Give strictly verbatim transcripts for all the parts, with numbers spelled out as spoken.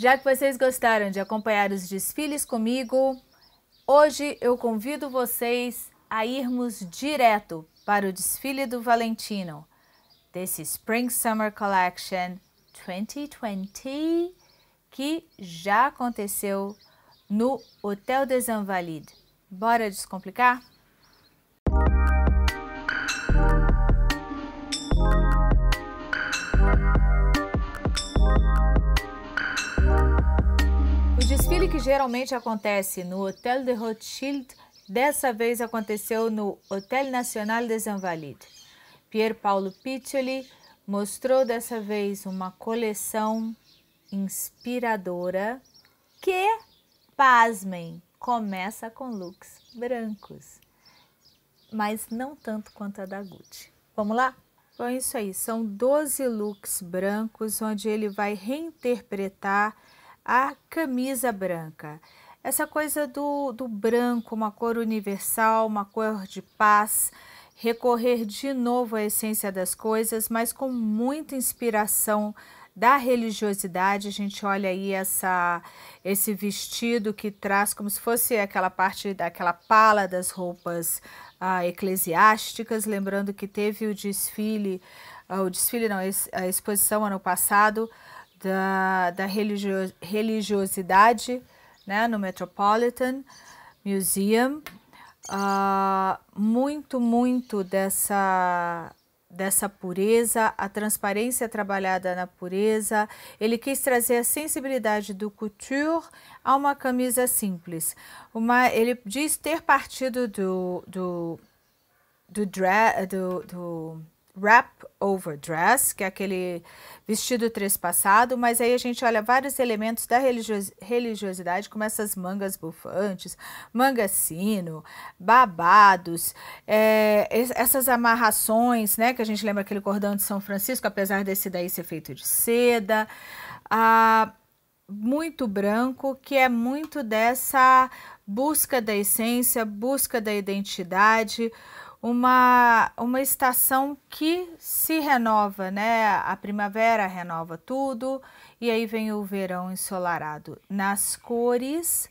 Já que vocês gostaram de acompanhar os desfiles comigo, hoje eu convido vocês a irmos direto para o desfile do Valentino, desse Spring Summer Collection dois mil e vinte, que já aconteceu no Hotel des Invalides. Bora descomplicar? O desfile que geralmente acontece no Hotel de Rothschild, dessa vez aconteceu no Hotel Nacional des Invalides. Pierpaolo Piccioli mostrou dessa vez uma coleção inspiradora que, pasmem, começa com looks brancos, mas não tanto quanto a da Gucci. Vamos lá? Então é isso aí, são doze looks brancos onde ele vai reinterpretar a camisa branca. Essa coisa do, do branco, uma cor universal, uma cor de paz, recorrer de novo à essência das coisas, mas com muita inspiração da religiosidade. A gente olha aí essa, esse vestido que traz como se fosse aquela parte daquela pala das roupas ah, eclesiásticas, lembrando que teve o desfile, ah, o desfile não, a exposição ano passado da, da religio, religiosidade, né, no Metropolitan Museum. Ah, muito, muito dessa... dessa pureza, a transparência trabalhada na pureza. Ele quis trazer a sensibilidade do couture a uma camisa simples. Uma, ele diz ter partido do, do, do, dre, do, do wrap over dress, que é aquele vestido trespassado, mas aí a gente olha vários elementos da religios, religiosidade, como essas mangas bufantes, manga sino, babados, é, essas amarrações, né, que a gente lembra aquele cordão de São Francisco, apesar desse daí ser feito de seda, ah, muito branco, que é muito dessa busca da essência, busca da identidade, Uma, uma estação que se renova, né? A primavera renova tudo e aí vem o verão ensolarado. Nas cores,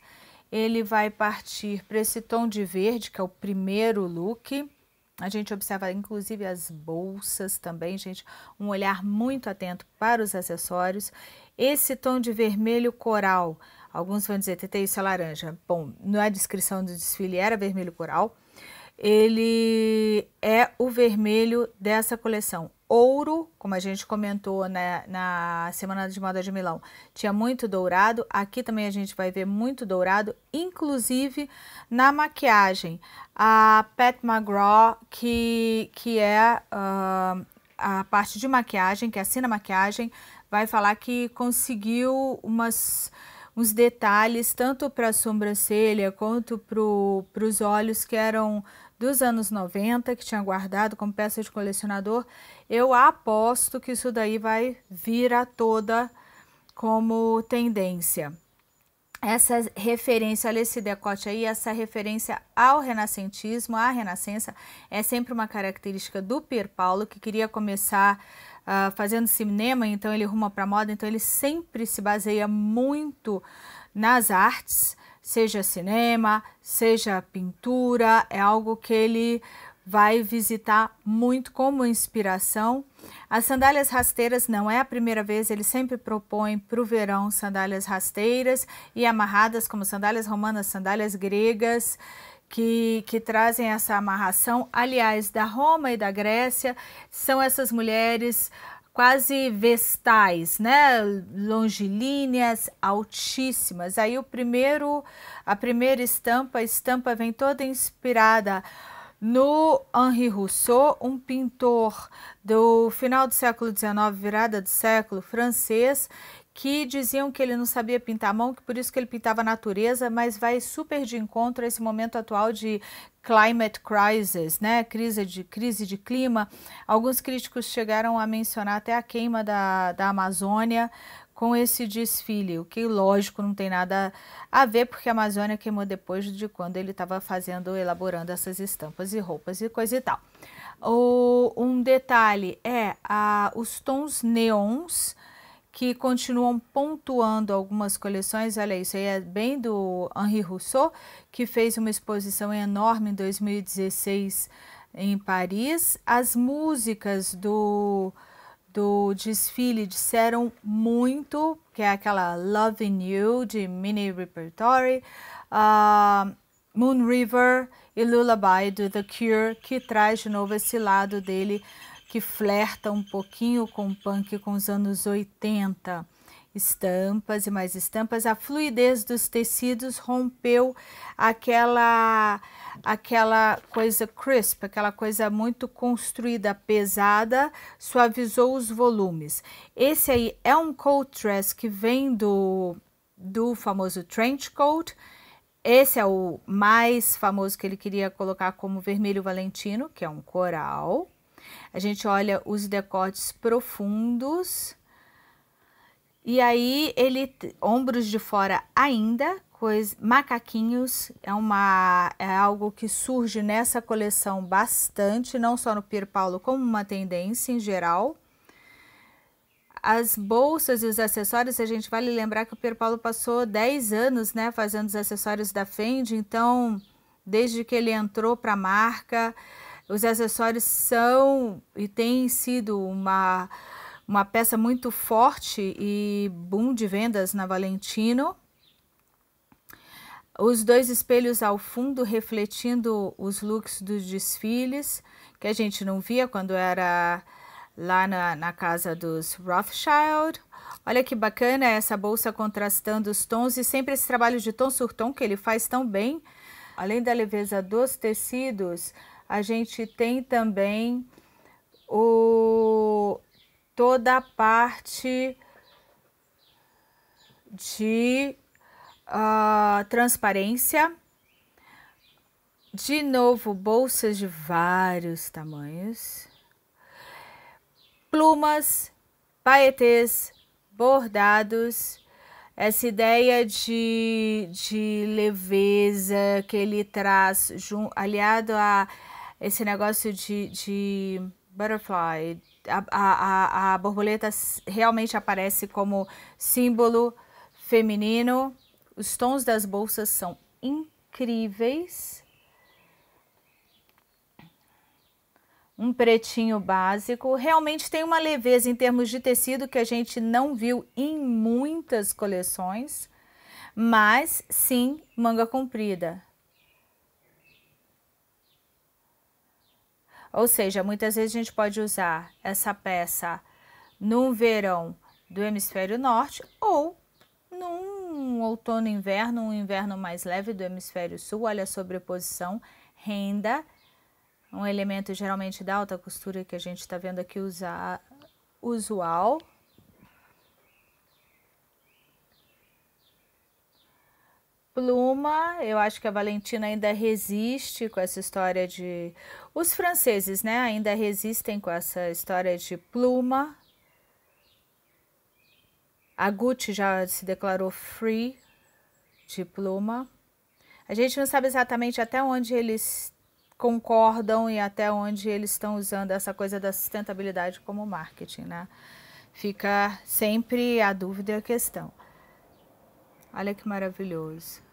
ele vai partir para esse tom de verde, que é o primeiro look. A gente observa, inclusive, as bolsas também, gente. Um olhar muito atento para os acessórios. Esse tom de vermelho coral. Alguns vão dizer, Tete, isso é laranja. Bom, na descrição do desfile era vermelho coral. Ele é o vermelho dessa coleção. Ouro, como a gente comentou na, na Semana de Moda de Milão, tinha muito dourado. Aqui também a gente vai ver muito dourado, inclusive na maquiagem. A Pat McGraw, que, que é uh, a parte de maquiagem, que assina maquiagem, vai falar que conseguiu umas... uns detalhes tanto para a sobrancelha quanto para os olhos que eram dos anos noventa, que tinha guardado como peça de colecionador. Eu aposto que isso daí vai vir a toda como tendência. Essa referência, olha esse decote aí, essa referência ao renascentismo, à renascença, é sempre uma característica do Pierpaolo, que queria começar Uh, fazendo cinema, então ele ruma para moda, então ele sempre se baseia muito nas artes, seja cinema, seja pintura, é algo que ele vai visitar muito como inspiração. As sandálias rasteiras não é a primeira vez, ele sempre propõe para o verão sandálias rasteiras e amarradas, como sandálias romanas, sandálias gregas, Que, que trazem essa amarração. Aliás, da Roma e da Grécia, são essas mulheres quase vestais, né? Longilíneas, altíssimas. Aí o primeiro, a primeira estampa, a estampa vem toda inspirada no Henri Rousseau, um pintor do final do século dezenove, virada do século, francês, que diziam que ele não sabia pintar a mão, que por isso que ele pintava a natureza, mas vai super de encontro a esse momento atual de climate crisis, né? Crise de, crise de clima. Alguns críticos chegaram a mencionar até a queima da, da Amazônia com esse desfile, o que, lógico, não tem nada a ver, porque a Amazônia queimou depois de quando ele estava fazendo, elaborando essas estampas e roupas e coisa e tal. O, um detalhe é a, os tons neons, que continuam pontuando algumas coleções. Olha, isso aí é bem do Henri Rousseau, que fez uma exposição enorme em dois mil e dezesseis em Paris. As músicas do, do desfile disseram muito, que é aquela Loving You, de Mini Repertory, uh, Moon River e Lullaby, do The Cure, que traz de novo esse lado dele, que flerta um pouquinho com o punk, com os anos oitenta. Estampas e mais estampas. A fluidez dos tecidos rompeu aquela, aquela coisa crisp, aquela coisa muito construída, pesada, suavizou os volumes. Esse aí é um coat dress que vem do, do famoso trench coat. Esse é o mais famoso que ele queria colocar como vermelho Valentino, que é um coral. A gente olha os decotes profundos, e aí ele, ombros de fora ainda, coisa, macaquinhos, é, uma, é algo que surge nessa coleção bastante, não só no Pierpaolo, como uma tendência em geral. As bolsas e os acessórios, a gente vale lembrar que o Pierpaolo passou dez anos, né, fazendo os acessórios da Fendi, então, desde que ele entrou para a marca, os acessórios são e têm sido uma, uma peça muito forte e boom de vendas na Valentino. Os dois espelhos ao fundo refletindo os looks dos desfiles, que a gente não via quando era lá na, na casa dos Rothschild. Olha que bacana essa bolsa contrastando os tons e sempre esse trabalho de tom sur tom que ele faz tão bem. Além da leveza dos tecidos, a gente tem também o, toda a parte de uh, transparência. De novo, bolsas de vários tamanhos. Plumas, paetês, bordados. Essa ideia de, de leveza que ele traz, jun, aliado a esse negócio de, de butterfly, a, a, a, a borboleta realmente aparece como símbolo feminino. Os tons das bolsas são incríveis. Um pretinho básico. Realmente tem uma leveza em termos de tecido que a gente não viu em muitas coleções, mas sim manga comprida. Ou seja, muitas vezes a gente pode usar essa peça num verão do hemisfério norte ou num outono inverno, um inverno mais leve do hemisfério sul. Olha a sobreposição, renda, um elemento geralmente da alta costura que a gente está vendo aqui usar usual. Pluma, eu acho que a Valentina ainda resiste com essa história de... Os franceses, né, ainda resistem com essa história de pluma. A Gucci já se declarou free de pluma. A gente não sabe exatamente até onde eles concordam e até onde eles estão usando essa coisa da sustentabilidade como marketing, né? Fica sempre a dúvida e a questão. Olha que maravilhoso.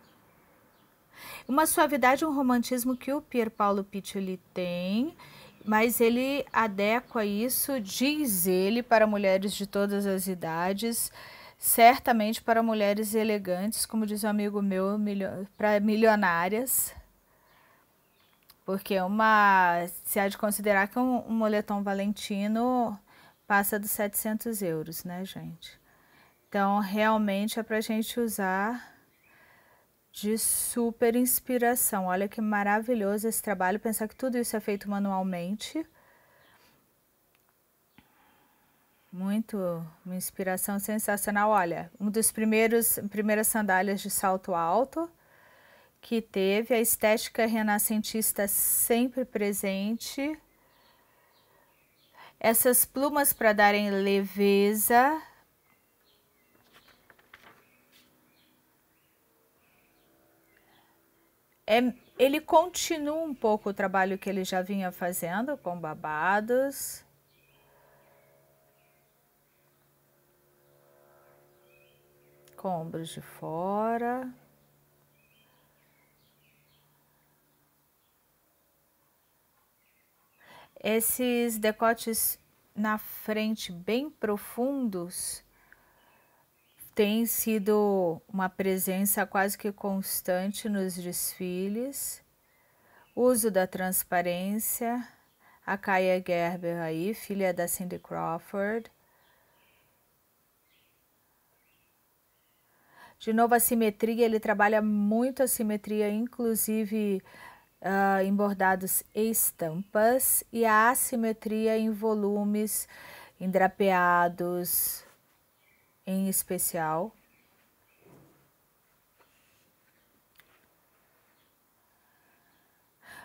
Uma suavidade, um romantismo que o Pierpaolo Piccioli tem, mas ele adequa isso, diz ele, para mulheres de todas as idades, certamente para mulheres elegantes, como diz um amigo meu, milho- para milionárias, porque uma, se há de considerar que um, um moletom Valentino passa dos setecentos euros, né, gente? Então, realmente é pra gente usar de super inspiração. Olha que maravilhoso esse trabalho, pensar que tudo isso é feito manualmente. Muito, uma inspiração sensacional. Olha, um dos primeiros, primeiras sandálias de salto alto que teve, a estética renascentista sempre presente. Essas plumas para darem leveza. É, ele continua um pouco o trabalho que ele já vinha fazendo com babados. com ombros de fora. Esses decotes na frente bem profundos têm sido uma presença quase que constante nos desfiles. Uso da transparência, a Kaia Gerber aí, filha da Cindy Crawford. De novo a simetria, ele trabalha muito a simetria, inclusive uh, em bordados e estampas, e a assimetria em volumes, em drapeados em especial.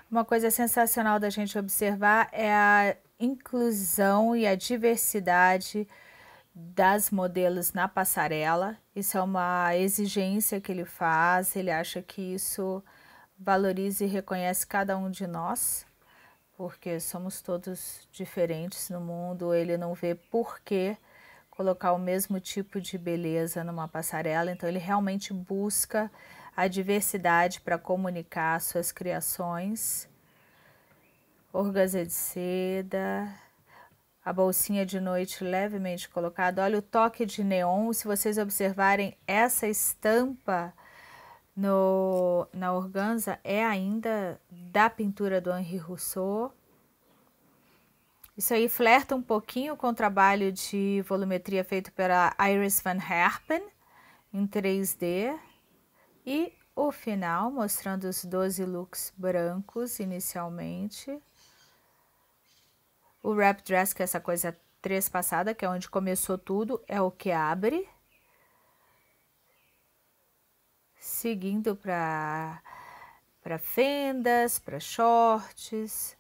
Uma coisa sensacional da gente observar é a inclusão e a diversidade das modelos na passarela. Isso é uma exigência que ele faz, ele acha que isso valoriza e reconhece cada um de nós, porque somos todos diferentes no mundo, ele não vê por que colocar o mesmo tipo de beleza numa passarela, então ele realmente busca a diversidade para comunicar suas criações. Orgazé de seda, a bolsinha de noite levemente colocada. Olha o toque de neon. Se vocês observarem, essa estampa no, na organza é ainda da pintura do Henri Rousseau. Isso aí flerta um pouquinho com o trabalho de volumetria feito pela Iris van Herpen em três D. E o final, mostrando os doze looks brancos inicialmente. O wrap dress, que é essa coisa trespassada, que é onde começou tudo, é o que abre. Seguindo para para fendas, para shorts.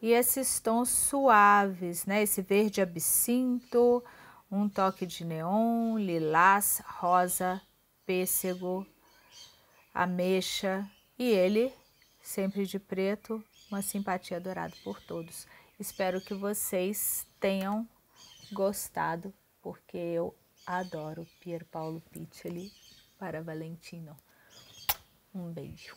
E esses tons suaves, né? Esse verde absinto, um toque de neon, lilás, rosa, pêssego, ameixa. E ele, sempre de preto, uma simpatia dourada por todos. Espero que vocês tenham gostado, porque eu adoro Pierpaolo Piccioli para Valentino. Um beijo.